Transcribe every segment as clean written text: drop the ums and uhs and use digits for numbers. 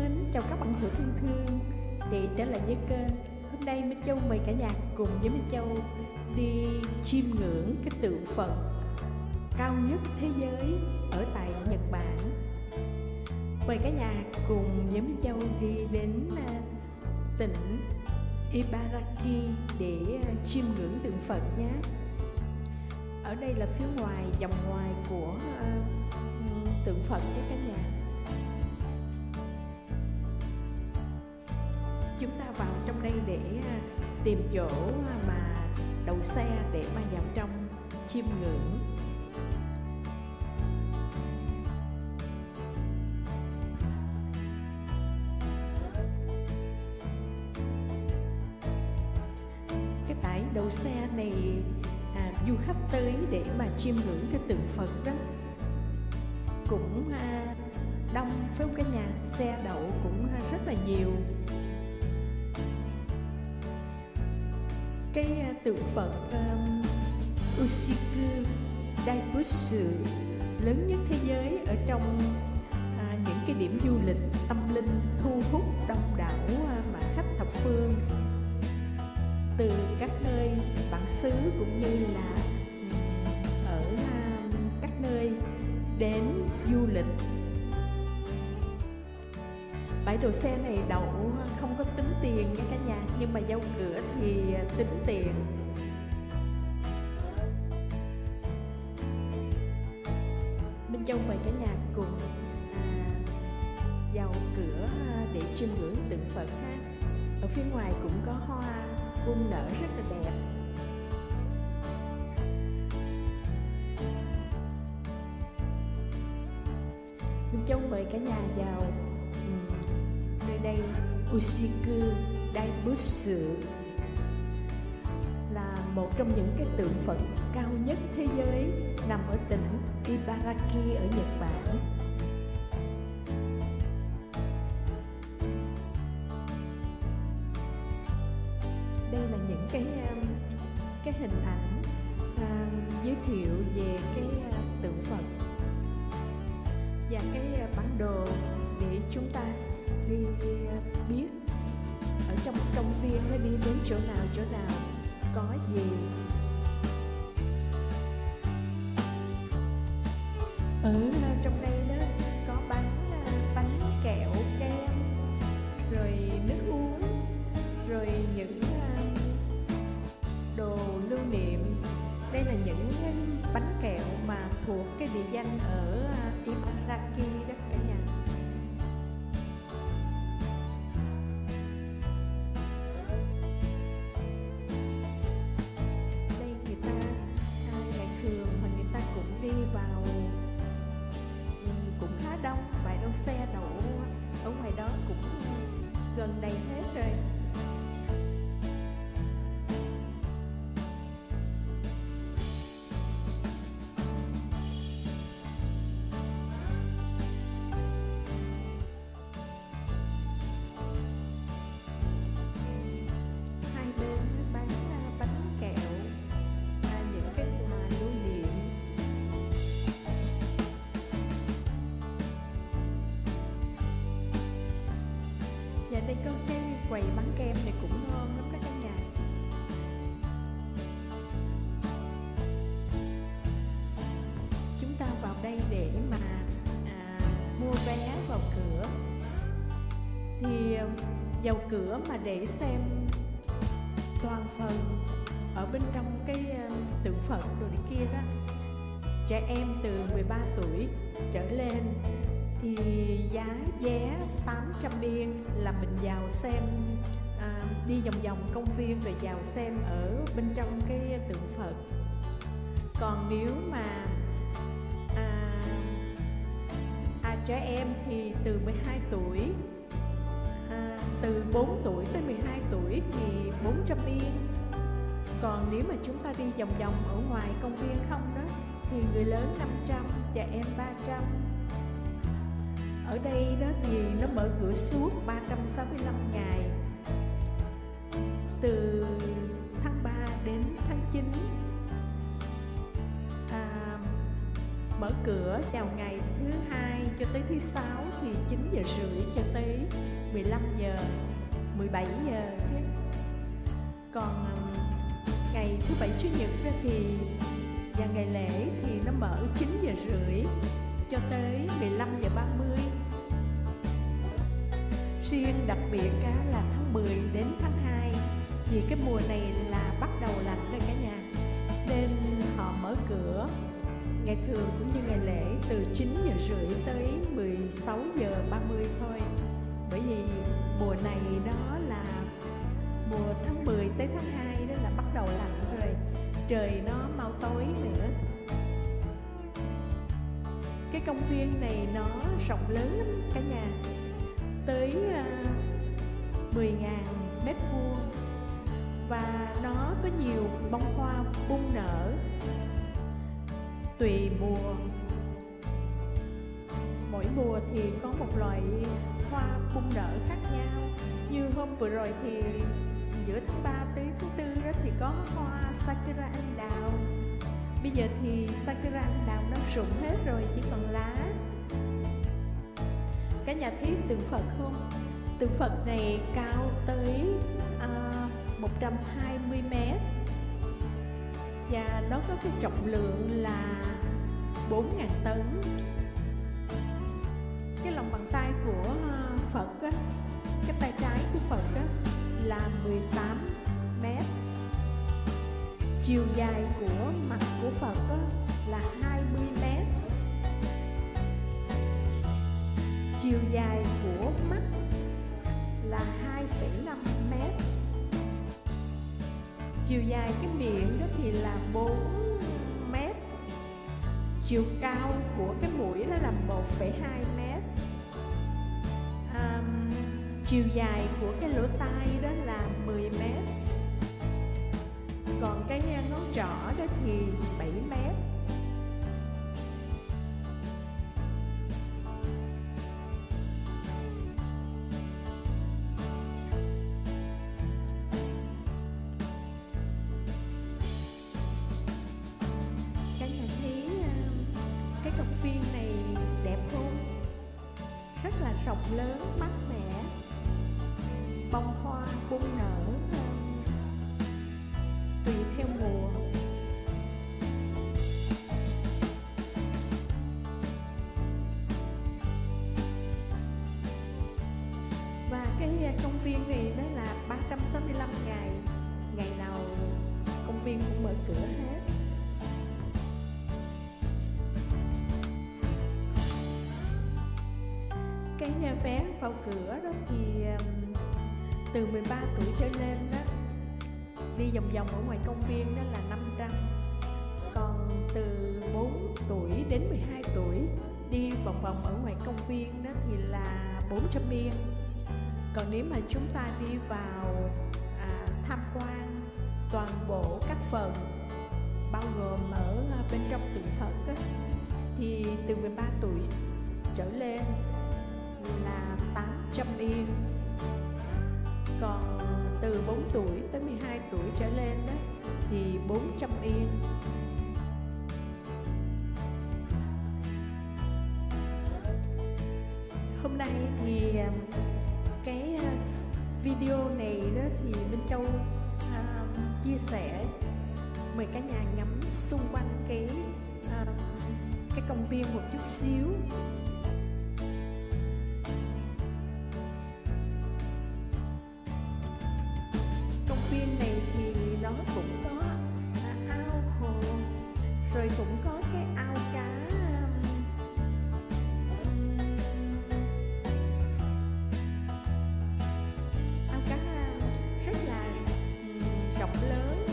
mến, chào các bạn hữu thân thương để trở lại với kênh. Hôm nay Minh Châu mời cả nhà cùng với Minh Châu đi chiêm ngưỡng cái tượng Phật cao nhất thế giới ở tại Nhật Bản. Mời cả nhà cùng với Minh Châu đi đến tỉnh Ibaraki để chiêm ngưỡng tượng Phật nhé. Ở đây là phía ngoài, vòng ngoài của tượng Phật đấy cả nhà. Chúng ta vào trong đây để tìm chỗ mà đậu xe để mà vào trong chiêm ngưỡng. Cái bãi đậu xe này du khách tới để mà chiêm ngưỡng cái tượng Phật đó cũng đông, phải không cả nhà? Xe đậu cũng rất là nhiều. Cái tượng Phật Ushiku Daibutsu lớn nhất thế giới ở trong những cái điểm du lịch tâm linh thu hút đông đảo mà khách thập phương từ các nơi bản xứ cũng như là ở các nơi đến du lịch. Bãi đậu xe này đậu không có tính tiền nha cả nhà, nhưng mà giao cửa thì tính tiền. Minh Châu mời cả nhà cùng vào cửa để chiêm ngưỡng tượng Phật ha. Ở phía ngoài cũng có hoa bung nở rất là đẹp. Minh Châu mời cả nhà vào nơi đây. Ushiku Daibutsu là một trong những cái tượng Phật cao nhất thế giới, nằm ở tỉnh Ibaraki ở Nhật Bản. Đây là những cái hình ảnh giới thiệu về cái tượng Phật và cái bản đồ để chúng ta đi biết ở trong công viên nó đi đến chỗ nào có gì. Ở trong đây đó có bán bánh, kẹo, kem, rồi nước uống, rồi những đồ lưu niệm. Đây là những bánh kẹo mà thuộc cái địa danh ở Ibaraki đó cả nhà. Đây người ta ngày thường mà người ta cũng đi vào cũng khá đông. Bãi đậu xe đậu ở ngoài đó cũng gần đầy hết rồi. Và đây có cái quầy bán kem này cũng ngon lắm đó cả nhà. Chúng ta vào đây để mà mua vé vào cửa. Thì vào cửa mà để xem toàn phần ở bên trong cái tượng Phật đồ này kia đó, trẻ em từ 13 tuổi trở lên thì giá vé 800 yên là mình vào xem, đi vòng vòng công viên rồi vào xem ở bên trong cái tượng Phật. Còn nếu mà trẻ em thì từ 12 tuổi, từ 4 tuổi tới 12 tuổi thì 400 yên. Còn nếu mà chúng ta đi vòng vòng ở ngoài công viên không đó thì người lớn 500, trẻ em 300. Ở đây đó thì nó mở cửa suốt 365 ngày, từ tháng 3 đến tháng 9. Mở cửa vào ngày thứ hai cho tới thứ sáu thì 9h30 cho tới 15h, 17h chứ. Còn ngày thứ bảy chủ nhật ra thì và ngày lễ thì nó mở 9h30 cho tới 15h30. Riêng đặc biệt là tháng 10 đến tháng 2, vì cái mùa này là bắt đầu lạnh rồi cả nhà, nên họ mở cửa ngày thường cũng như ngày lễ từ 9h30 tới 16h30 thôi. Bởi vì mùa này đó là mùa tháng 10 tới tháng 2 đó là bắt đầu lạnh rồi, trời nó mau tối nữa. Cái công viên này nó rộng lớn lắm cả nhà, tới 10.000 mét vuông, và nó có nhiều bông hoa bung nở tùy mùa. Mỗi mùa thì có một loại hoa bung nở khác nhau. Như hôm vừa rồi thì giữa tháng 3 tới tháng 4 đó thì có hoa Sakura Anh Đào. Bây giờ thì Sakura Anh Đào nó rụng hết rồi, chỉ còn lá. Cả nhà thấy tượng Phật không? Tượng Phật này cao tới 120 mét, và nó có cái trọng lượng là 4.000 tấn. Cái lòng bàn tay của Phật đó, cái tay trái của Phật đó, là 18 mét. Chiều dài của mặt của Phật đó là 20 mét. Chiều dài của mắt là 2,5 mét. Chiều dài cái miệng đó thì là 4 mét. Chiều cao của cái mũi đó là 1,2 mét. Chiều dài của cái lỗ tai đó là 10 mét. Còn cái ngón trỏ đó thì 7 mét. Rộng lớn, mát mẻ, bông hoa bung nở tùy theo mùa. Và cái công viên này đó là 365 ngày, ngày nào công viên cũng mở cửa hết. Cái vé vào cửa đó thì từ 13 tuổi trở lên đó, đi vòng vòng ở ngoài công viên đó là 500. Còn từ 4 tuổi đến 12 tuổi đi vòng vòng ở ngoài công viên đó thì là 400 yên. Còn nếu mà chúng ta đi vào tham quan toàn bộ các phần bao gồm ở bên trong tượng Phật đó, thì từ 13 tuổi trở lên là 800 yên. Còn từ 4 tuổi tới 12 tuổi trở lên đó, thì 400 yên. Hôm nay thì cái video này đó thì Minh Châu chia sẻ, mời cả nhà ngắm xung quanh cái công viên một chút xíu. Rồi cũng có cái ao cá, ao cá rất là rộng lớn.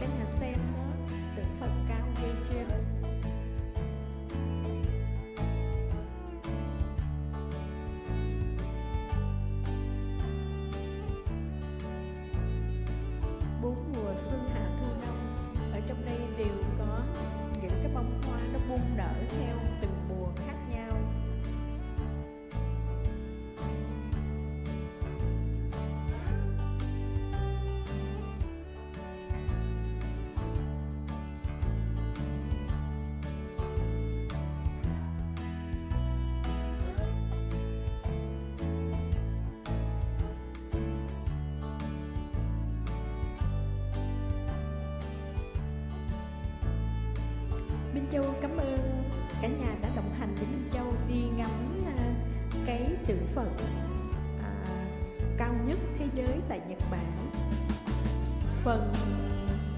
Cái nhà xem đó, tượng Phật cao ghê chưa. Minh Châu cảm ơn cả nhà đã đồng hành với Minh Châu đi ngắm cái tượng Phật cao nhất thế giới tại Nhật Bản. Phần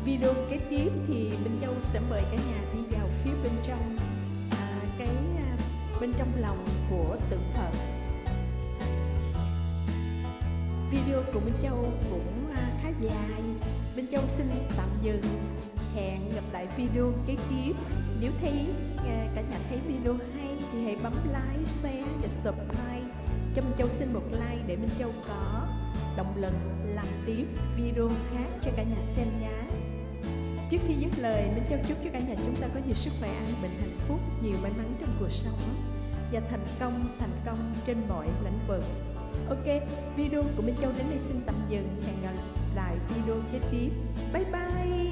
video kế tiếp thì Minh Châu sẽ mời cả nhà đi vào phía bên trong bên trong lòng của tượng Phật. Video của Minh Châu cũng khá dài, Minh Châu xin tạm dừng. Hẹn gặp lại video kế tiếp. Nếu thấy cả nhà thấy video hay thì hãy bấm like, share và subscribe cho Minh Châu. Xin một like để Minh Châu có động lực làm tiếp video khác cho cả nhà xem nhé. Trước khi dứt lời, Minh Châu chúc cho cả nhà chúng ta có nhiều sức khỏe, an bình, hạnh phúc, nhiều may mắn trong cuộc sống và thành công trên mọi lĩnh vực. Ok, video của Minh Châu đến đây xin tạm dừng. Hẹn gặp lại video kế tiếp. Bye bye.